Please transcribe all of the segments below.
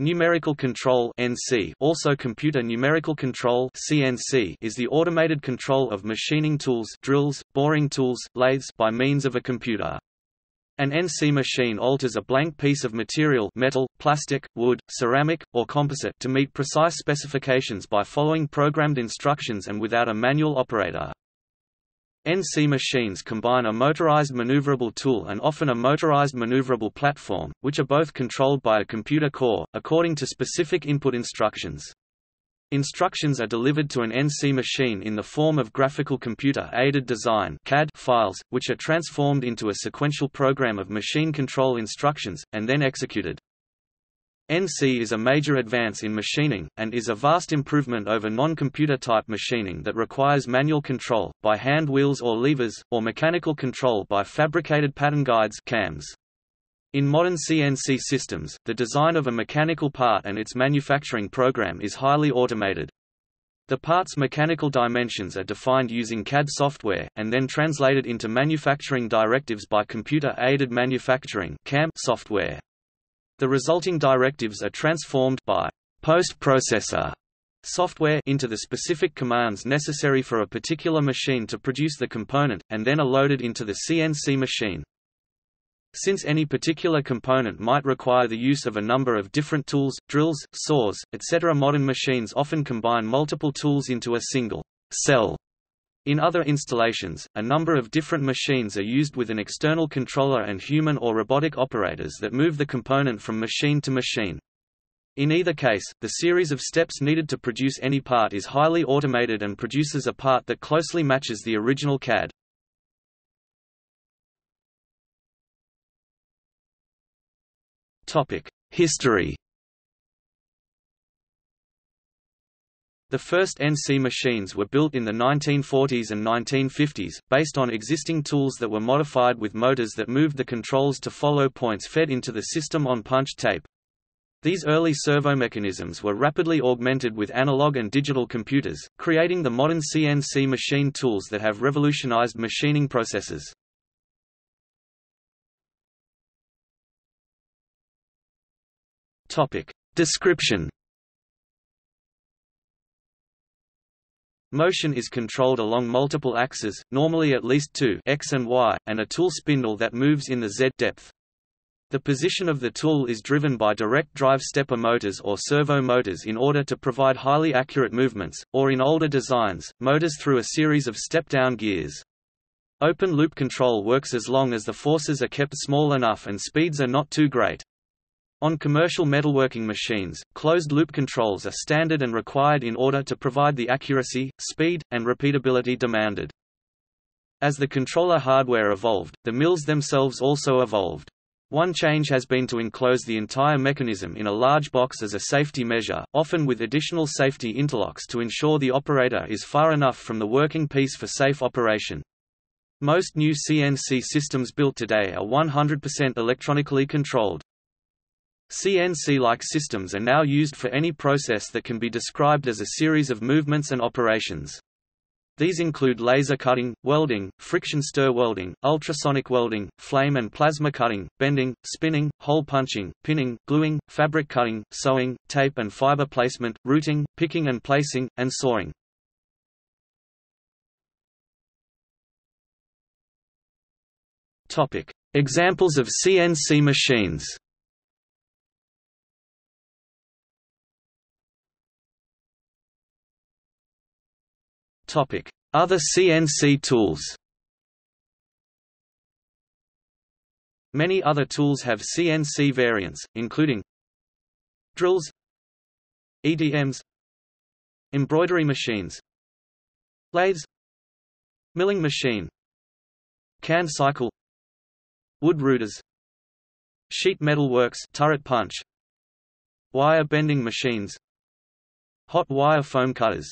Numerical control (NC), also computer numerical control (CNC), is the automated control of machining tools, drills, boring tools, lathes by means of a computer. An NC machine alters a blank piece of material, metal, plastic, wood, ceramic, or composite to meet precise specifications by following programmed instructions and without a manual operator. NC machines combine a motorized maneuverable tool and often a motorized maneuverable platform, which are both controlled by a computer core, according to specific input instructions. Instructions are delivered to an NC machine in the form of graphical computer-aided design (CAD) files, which are transformed into a sequential program of machine control instructions, and then executed. NC is a major advance in machining, and is a vast improvement over non-computer type machining that requires manual control, by hand wheels or levers, or mechanical control by fabricated pattern guides (CAMs). In modern CNC systems, the design of a mechanical part and its manufacturing program is highly automated. The part's mechanical dimensions are defined using CAD software, and then translated into manufacturing directives by computer-aided manufacturing (CAM) software. The resulting directives are transformed by post-processor software into the specific commands necessary for a particular machine to produce the component, and then are loaded into the CNC machine. Since any particular component might require the use of a number of different tools, drills, saws, etc., modern machines often combine multiple tools into a single cell. In other installations, a number of different machines are used with an external controller and human or robotic operators that move the component from machine to machine. In either case, the series of steps needed to produce any part is highly automated and produces a part that closely matches the original CAD. History. The first NC machines were built in the 1940s and 1950s, based on existing tools that were modified with motors that moved the controls to follow points fed into the system on punched tape. These early servomechanisms were rapidly augmented with analog and digital computers, creating the modern CNC machine tools that have revolutionized machining processes. Description. Motion is controlled along multiple axes, normally at least two, X and Y, and a tool spindle that moves in the Z depth. The position of the tool is driven by direct drive stepper motors or servo motors in order to provide highly accurate movements, or in older designs, motors through a series of step-down gears. Open-loop control works as long as the forces are kept small enough and speeds are not too great. On commercial metalworking machines, closed-loop controls are standard and required in order to provide the accuracy, speed, and repeatability demanded. As the controller hardware evolved, the mills themselves also evolved. One change has been to enclose the entire mechanism in a large box as a safety measure, often with additional safety interlocks to ensure the operator is far enough from the working piece for safe operation. Most new CNC systems built today are 100% electronically controlled. CNC-like systems are now used for any process that can be described as a series of movements and operations. These include laser cutting, welding, friction stir welding, ultrasonic welding, flame and plasma cutting, bending, spinning, hole punching, pinning, gluing, fabric cutting, sewing, tape and fiber placement, routing, picking and placing, and sawing. Examples of CNC machines. Other CNC tools. Many other tools have CNC variants, including drills, EDMs, embroidery machines, lathes, milling machine, can cycle, wood rooters, sheet metal works, turret punch, wire bending machines, hot wire foam cutters,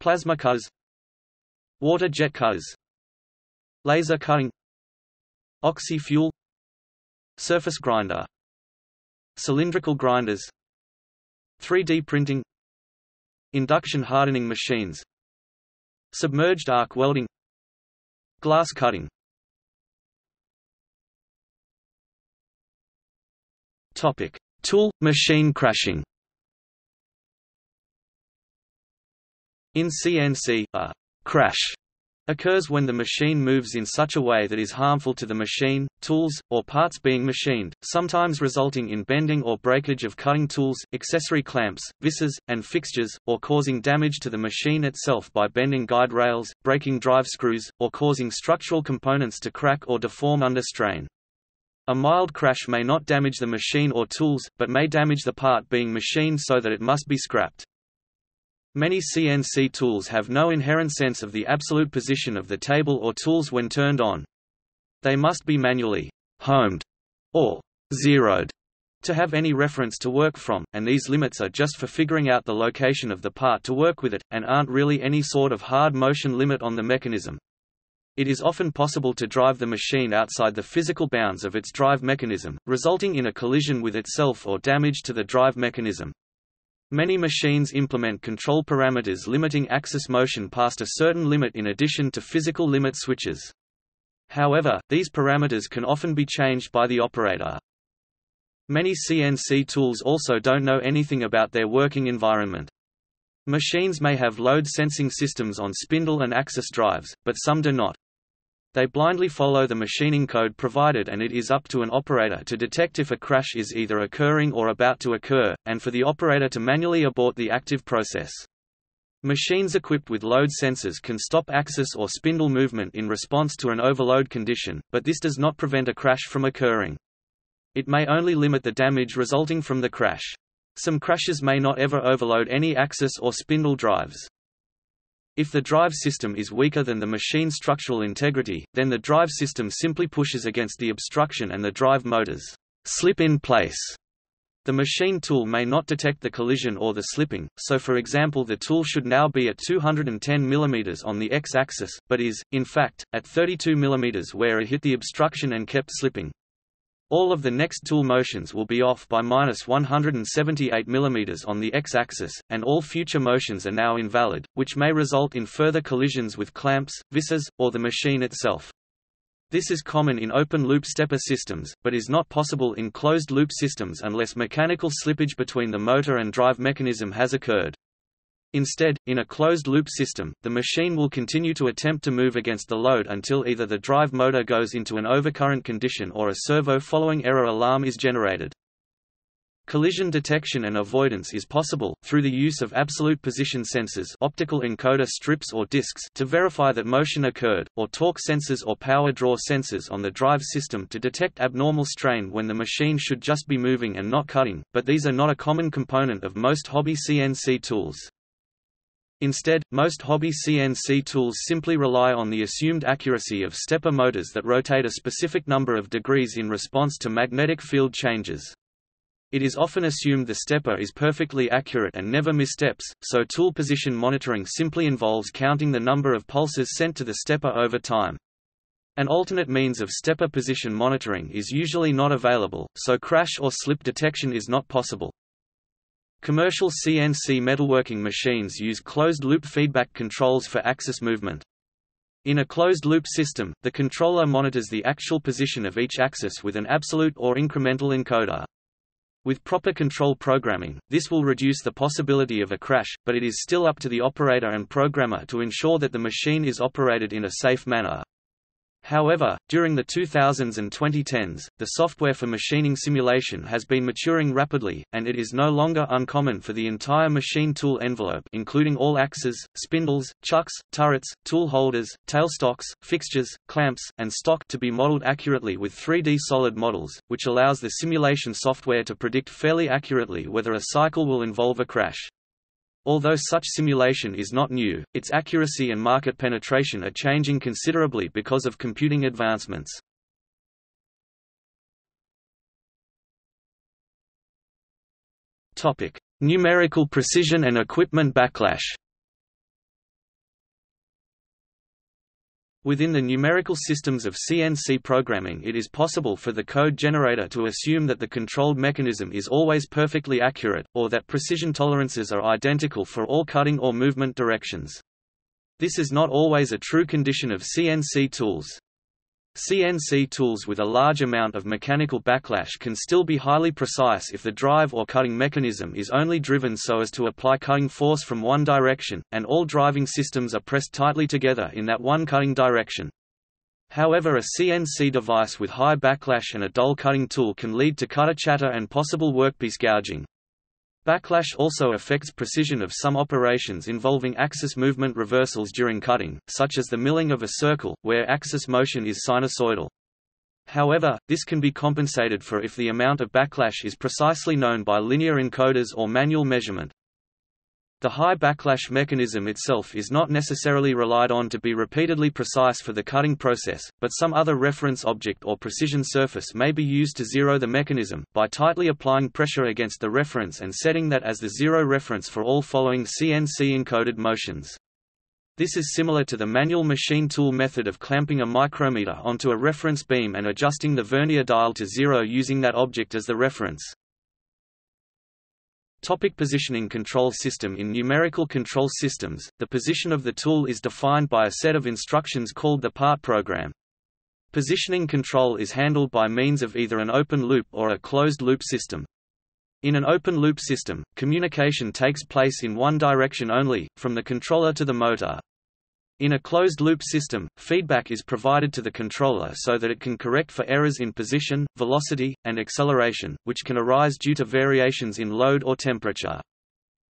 plasma cutters, water jet cutters, laser cutting, oxy-fuel, surface grinder, cylindrical grinders, 3D printing, induction hardening machines, submerged arc welding, glass cutting. Topic: Tool – machine crashing. In CNC, a «crash» occurs when the machine moves in such a way that is harmful to the machine, tools, or parts being machined, sometimes resulting in bending or breakage of cutting tools, accessory clamps, vices, and fixtures, or causing damage to the machine itself by bending guide rails, breaking drive screws, or causing structural components to crack or deform under strain. A mild crash may not damage the machine or tools, but may damage the part being machined so that it must be scrapped. Many CNC tools have no inherent sense of the absolute position of the table or tools when turned on. They must be manually homed or zeroed to have any reference to work from, and these limits are just for figuring out the location of the part to work with it, and aren't really any sort of hard motion limit on the mechanism. It is often possible to drive the machine outside the physical bounds of its drive mechanism, resulting in a collision with itself or damage to the drive mechanism. Many machines implement control parameters limiting axis motion past a certain limit in addition to physical limit switches. However, these parameters can often be changed by the operator. Many CNC tools also don't know anything about their working environment. Machines may have load sensing systems on spindle and axis drives, but some do not. They blindly follow the machining code provided, and it is up to an operator to detect if a crash is either occurring or about to occur, and for the operator to manually abort the active process. Machines equipped with load sensors can stop axis or spindle movement in response to an overload condition, but this does not prevent a crash from occurring. It may only limit the damage resulting from the crash. Some crashes may not ever overload any axis or spindle drives. If the drive system is weaker than the machine's structural integrity, then the drive system simply pushes against the obstruction and the drive motors slip in place. The machine tool may not detect the collision or the slipping, so for example the tool should now be at 210 mm on the x-axis, but is, in fact, at 32 mm where it hit the obstruction and kept slipping. All of the next tool motions will be off by -178 mm on the x-axis, and all future motions are now invalid, which may result in further collisions with clamps, vices, or the machine itself. This is common in open-loop stepper systems, but is not possible in closed-loop systems unless mechanical slippage between the motor and drive mechanism has occurred. Instead, in a closed-loop system, the machine will continue to attempt to move against the load until either the drive motor goes into an overcurrent condition or a servo-following error alarm is generated. Collision detection and avoidance is possible, through the use of absolute position sensors, optical encoder strips or discs to verify that motion occurred, or torque sensors or power draw sensors on the drive system to detect abnormal strain when the machine should just be moving and not cutting, but these are not a common component of most hobby CNC tools. Instead, most hobby CNC tools simply rely on the assumed accuracy of stepper motors that rotate a specific number of degrees in response to magnetic field changes. It is often assumed the stepper is perfectly accurate and never missteps, so tool position monitoring simply involves counting the number of pulses sent to the stepper over time. An alternate means of stepper position monitoring is usually not available, so crash or slip detection is not possible. Commercial CNC metalworking machines use closed-loop feedback controls for axis movement. In a closed-loop system, the controller monitors the actual position of each axis with an absolute or incremental encoder. With proper control programming, this will reduce the possibility of a crash, but it is still up to the operator and programmer to ensure that the machine is operated in a safe manner. However, during the 2000s and 2010s, the software for machining simulation has been maturing rapidly, and it is no longer uncommon for the entire machine tool envelope, including all axes, spindles, chucks, turrets, tool holders, tailstocks, fixtures, clamps, and stock to be modeled accurately with 3D solid models, which allows the simulation software to predict fairly accurately whether a cycle will involve a crash. Although such simulation is not new, its accuracy and market penetration are changing considerably because of computing advancements. Topic: Numerical precision and equipment backlash. Within the numerical systems of CNC programming, it is possible for the code generator to assume that the controlled mechanism is always perfectly accurate, or that precision tolerances are identical for all cutting or movement directions. This is not always a true condition of CNC tools. CNC tools with a large amount of mechanical backlash can still be highly precise if the drive or cutting mechanism is only driven so as to apply cutting force from one direction, and all driving systems are pressed tightly together in that one cutting direction. However, a CNC device with high backlash and a dull cutting tool can lead to cutter chatter and possible workpiece gouging. Backlash also affects precision of some operations involving axis movement reversals during cutting, such as the milling of a circle, where axis motion is sinusoidal. However, this can be compensated for if the amount of backlash is precisely known by linear encoders or manual measurement. The high backlash mechanism itself is not necessarily relied on to be repeatedly precise for the cutting process, but some other reference object or precision surface may be used to zero the mechanism, by tightly applying pressure against the reference and setting that as the zero reference for all following CNC-encoded motions. This is similar to the manual machine tool method of clamping a micrometer onto a reference beam and adjusting the vernier dial to zero using that object as the reference. Topic positioning control system. In numerical control systems, the position of the tool is defined by a set of instructions called the part program. Positioning control is handled by means of either an open loop or a closed loop system. In an open loop system, communication takes place in one direction only, from the controller to the motor. In a closed loop system, feedback is provided to the controller so that it can correct for errors in position, velocity, and acceleration, which can arise due to variations in load or temperature.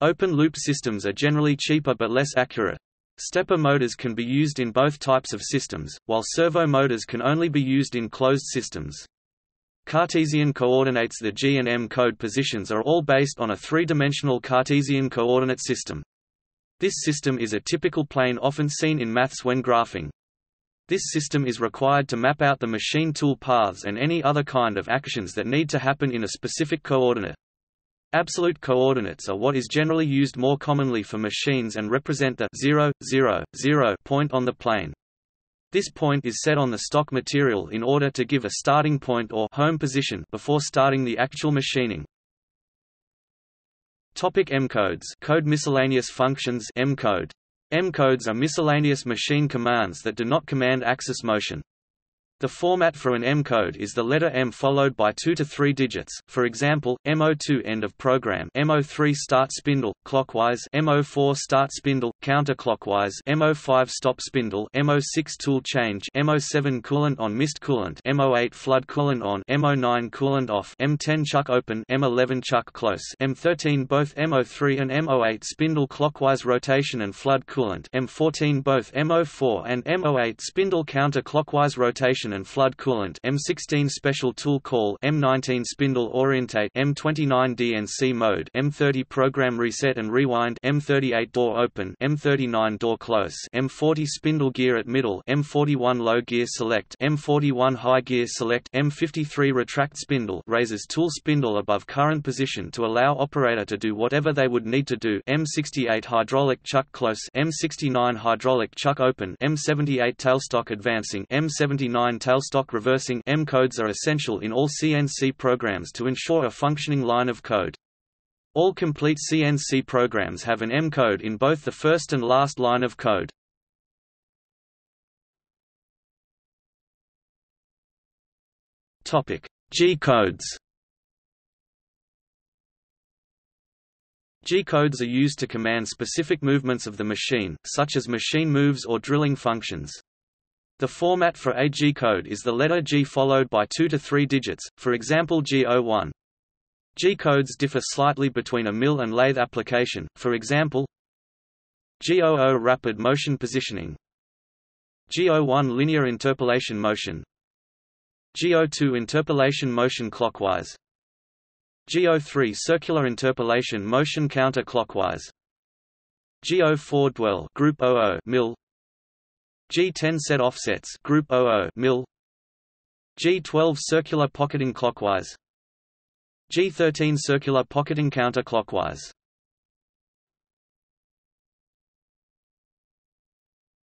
Open loop systems are generally cheaper but less accurate. Stepper motors can be used in both types of systems, while servo motors can only be used in closed systems. Cartesian coordinates. The G and M code positions are all based on a three-dimensional Cartesian coordinate system. This system is a typical plane often seen in maths when graphing. This system is required to map out the machine tool paths and any other kind of actions that need to happen in a specific coordinate. Absolute coordinates are what is generally used more commonly for machines and represent the 0, 0, 0 point on the plane. This point is set on the stock material in order to give a starting point or home position before starting the actual machining. M-codes. Code miscellaneous functions. M-code. M-codes are miscellaneous machine commands that do not command axis motion. The format for an M-code is the letter M followed by 2 to 3 digits, for example, M02 end of program, M03 start spindle, clockwise, M04 start spindle, counterclockwise, M05 stop spindle, M06 tool change, M07 coolant on mist coolant, M08 flood coolant on, M09 coolant off, M10 chuck open, M11 chuck close, M13 both M03 and M08 spindle clockwise rotation and flood coolant, M14 both M04 and M08 spindle counterclockwise rotation and flood coolant, M16 special tool call, M19 spindle orientate, M29 DNC mode, M30 program reset and rewind, M38 door open, M39 door close, M40 spindle gear at middle, M41 low gear select, M41 high gear select, M53 retract spindle raises tool spindle above current position to allow operator to do whatever they would need to do, M68 hydraulic chuck close, M69 hydraulic chuck open, M78 tailstock advancing, M79 tailstock reversing. M-codes are essential in all CNC programs to ensure a functioning line of code. All complete CNC programs have an M-code in both the first and last line of code. Topic: G-codes. G-codes are used to command specific movements of the machine, such as machine moves or drilling functions. The format for a G-code is the letter G followed by 2 to 3 digits, for example G01. G-codes differ slightly between a mill and lathe application, for example G00 rapid motion positioning, G01 linear interpolation motion, G02 interpolation motion clockwise, G03 circular interpolation motion counterclockwise, G04 dwell group 00 mill, G10 set offsets group 00 mill, G12 circular pocketing clockwise, G13 circular pocketing counterclockwise.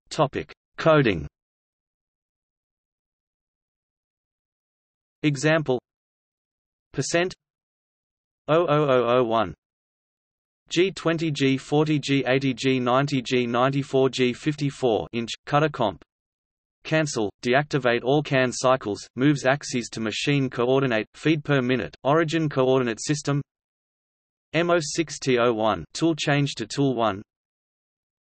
Topic: Coding. Example: percent 00001 G20 G40 G80 G90 G94 G54 inch cutter comp. cancel, deactivate all CAN cycles, moves axes to machine coordinate, feed per minute, origin coordinate system. M06T01 tool change to tool 1.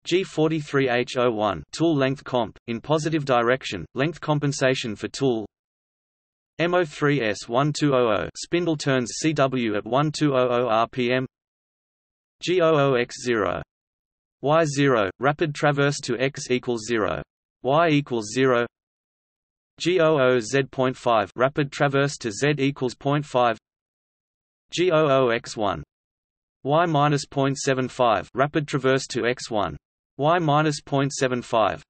G43H01 tool length comp, in positive direction, length compensation for tool. M03S1200 spindle turns CW at 1200 RPM. G00X0 Y0 rapid traverse to X equals 0. Y equals 0. G00Z.5 rapid traverse to Z equals 0.5. G00X1 Y minus 0.75 rapid traverse to X1. Y minus 0.75.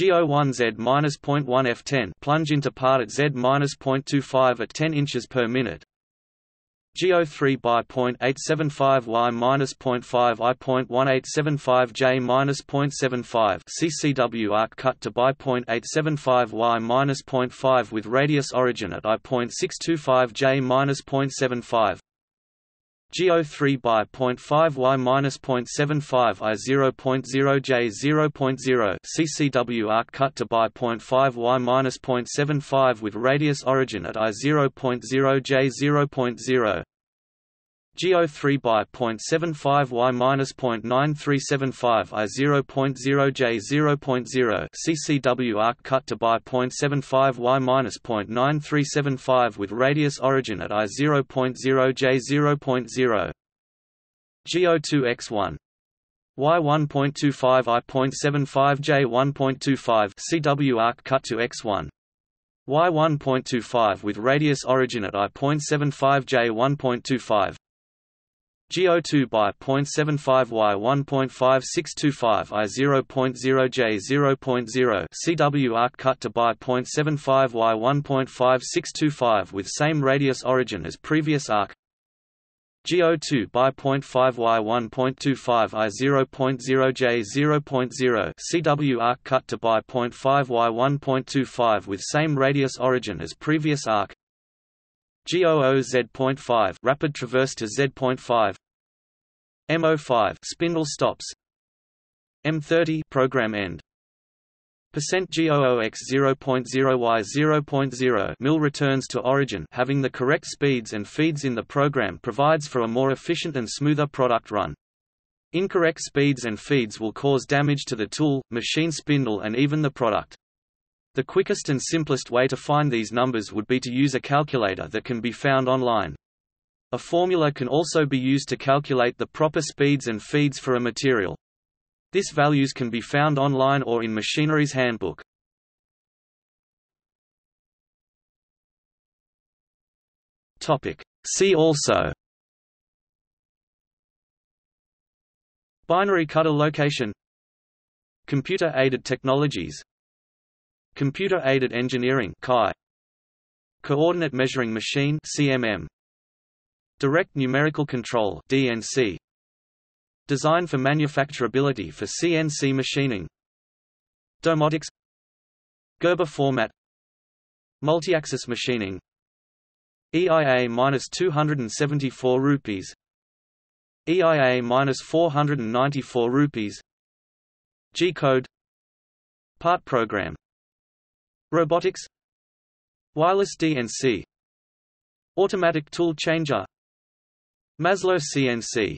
G01Z minus 0.1 F10 plunge into part at Z minus 0.25 at 10 inches per minute. G03 by 0.875 Y minus 0.5 I 0.1875 J minus 0.75 CCW arc cut to by 0.875 Y minus 0.5 with radius origin at I 0.625 J minus 0.75. G03 by 0.5 Y minus 0.75 I 0.0 J 0.0 CCW arc cut to by 0.5 Y minus 0.75 with radius origin at I 0.0 J 0.0. G03 by 0.75 Y minus 0.9375 I 0.0 J 0.0 CCW arc cut to by 0.75 Y minus 0.9375 with radius origin at I 0.0 J 0.0. G02X1 Y 1.25 I 0.75 J 1.25 CW arc cut to X1. Y 1.25 with radius origin at I 0.75 J 1.25. G02 by 0.75 Y 1.5625 I 0.0 J 0.0 CW arc cut to by 0.75 Y 1.5625 with same radius origin as previous arc. G02 by 0.5 Y 1.25 I 0.0 J 0.0 CW arc cut to by 0.5 Y 1.25 with same radius origin as previous arc. G00Z.5 rapid traverse to Z.5. M05 spindle stops. M30 program end. %G00X0.0Y0.0 mill returns to origin, having the correct speeds and feeds in the program provides for a more efficient and smoother product run. Incorrect speeds and feeds will cause damage to the tool, machine spindle and even the product. The quickest and simplest way to find these numbers would be to use a calculator that can be found online. A formula can also be used to calculate the proper speeds and feeds for a material. These values can be found online or in Machinery's Handbook. Topic. See also: binary cutter location, computer-aided technologies, computer-aided engineering (CAE), coordinate measuring machine (CMM), direct numerical control (DNC), design for manufacturability for CNC machining, domotics, Gerber format, multi-axis machining, EIA-274 rupees, EIA-494 rupees, G-code, part program, robotics, wireless DNC, automatic tool changer, Maslow CNC.